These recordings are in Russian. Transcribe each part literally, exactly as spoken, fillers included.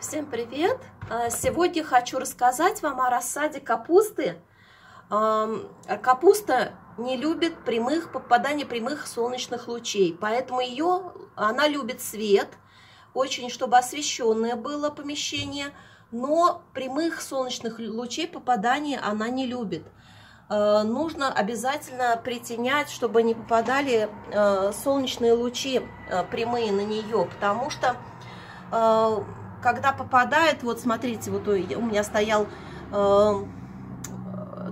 Всем привет! Сегодня хочу рассказать вам о рассаде капусты. Капуста не любит прямых, попадания прямых солнечных лучей, поэтому ее, она любит свет, очень, чтобы освещенное было помещение, но прямых солнечных лучей попадания она не любит. Нужно обязательно притенять, чтобы не попадали солнечные лучи прямые на нее, потому что когда попадает, вот смотрите, вот у меня стоял, э,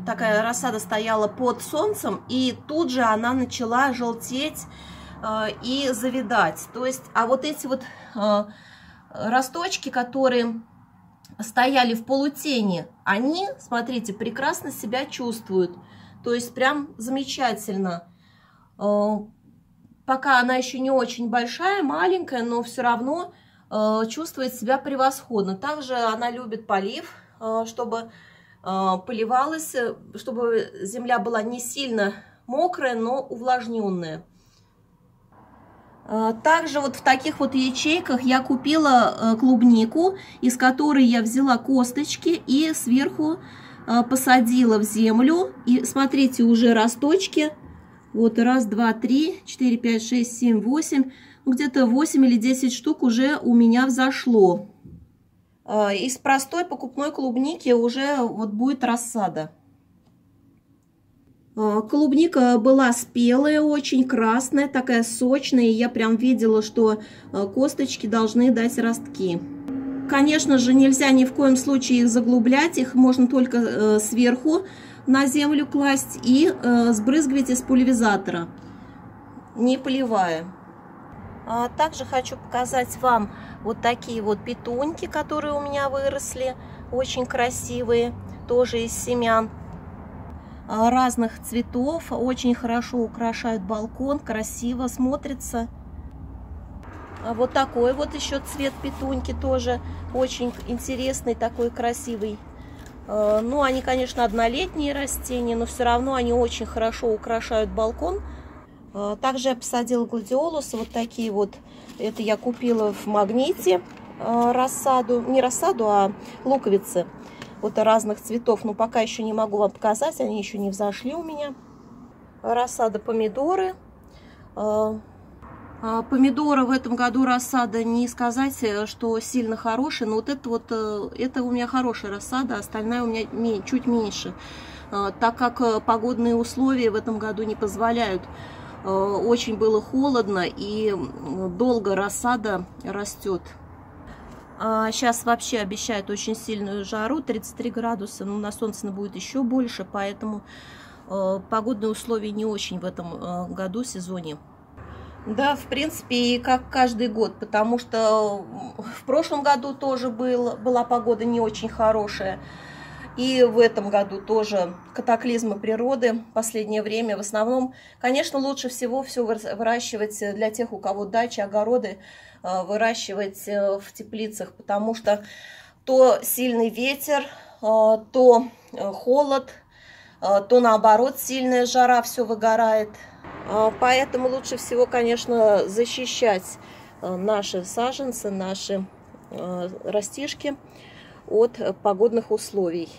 такая рассада стояла под солнцем, и тут же она начала желтеть э, и завидать. То есть, а вот эти вот э, росточки, которые стояли в полутени, они, смотрите, прекрасно себя чувствуют. То есть, прям замечательно. Э, пока она еще не очень большая, маленькая, но все равно чувствует себя превосходно. Также она любит полив, чтобы поливалась, чтобы земля была не сильно мокрая, но увлажненная. Также вот в таких вот ячейках я купила клубнику, из которой я взяла косточки и сверху посадила в землю. И смотрите, уже росточки. Вот раз, два, три, четыре, пять, шесть, семь, восемь. Где-то восемь или десять штук уже у меня взошло. Из простой покупной клубники уже вот будет рассада. Клубника была спелая, очень красная, такая сочная. Я прям видела, что косточки должны дать ростки. Конечно же, нельзя ни в коем случае их заглублять. Их можно только сверху на землю класть и сбрызгивать из пульверизатора, не поливая. Также хочу показать вам вот такие вот петуньки, которые у меня выросли, очень красивые, тоже из семян разных цветов, очень хорошо украшают балкон, красиво смотрится. Вот такой вот еще цвет петуньки, тоже очень интересный, такой красивый. Ну, они, конечно, однолетние растения, но все равно они очень хорошо украшают балкон. Также я посадила гладиолусы, вот такие вот, это я купила в Магните рассаду, не рассаду, а луковицы, вот разных цветов, но пока еще не могу вам показать, они еще не взошли у меня. Рассада помидоры. Помидоры в этом году рассада, не сказать, что сильно хорошая, но вот это вот, это у меня хорошая рассада, остальная у меня чуть меньше, так как погодные условия в этом году не позволяют. Очень было холодно и долго рассада растет. Сейчас вообще обещают очень сильную жару, тридцать три градуса, но на солнце будет еще больше, поэтому погодные условия не очень в этом году, сезоне. Да, в принципе, и как каждый год, потому что в прошлом году тоже был, была погода не очень хорошая. И в этом году тоже катаклизмы природы в последнее время. В основном, конечно, лучше всего все выращивать для тех, у кого дачи, огороды, выращивать в теплицах, потому что то сильный ветер, то холод, то наоборот сильная жара, все выгорает. Поэтому лучше всего, конечно, защищать наши саженцы, наши растишки от погодных условий.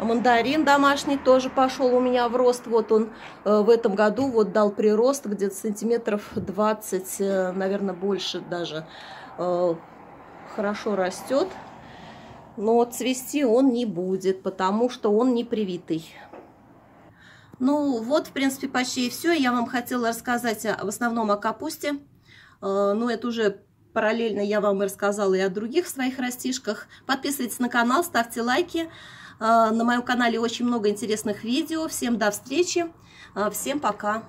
Мандарин домашний тоже пошел у меня в рост. Вот он в этом году вот дал прирост где-то сантиметров двадцать, наверное, больше даже. Хорошо растет, но цвести он не будет, потому что он не привитый. Ну вот, в принципе, почти все. Я вам хотела рассказать в основном о капусте, но это уже параллельно я вам и рассказала и о других своих растишках. Подписывайтесь на канал, ставьте лайки. На моем канале очень много интересных видео. Всем до встречи. Всем пока.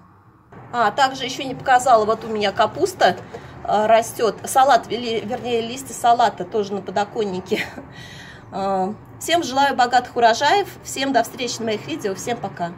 А, также еще не показала, вот у меня капуста растет. Салат, вернее, листья салата тоже на подоконнике. Всем желаю богатых урожаев. Всем до встречи на моих видео. Всем пока.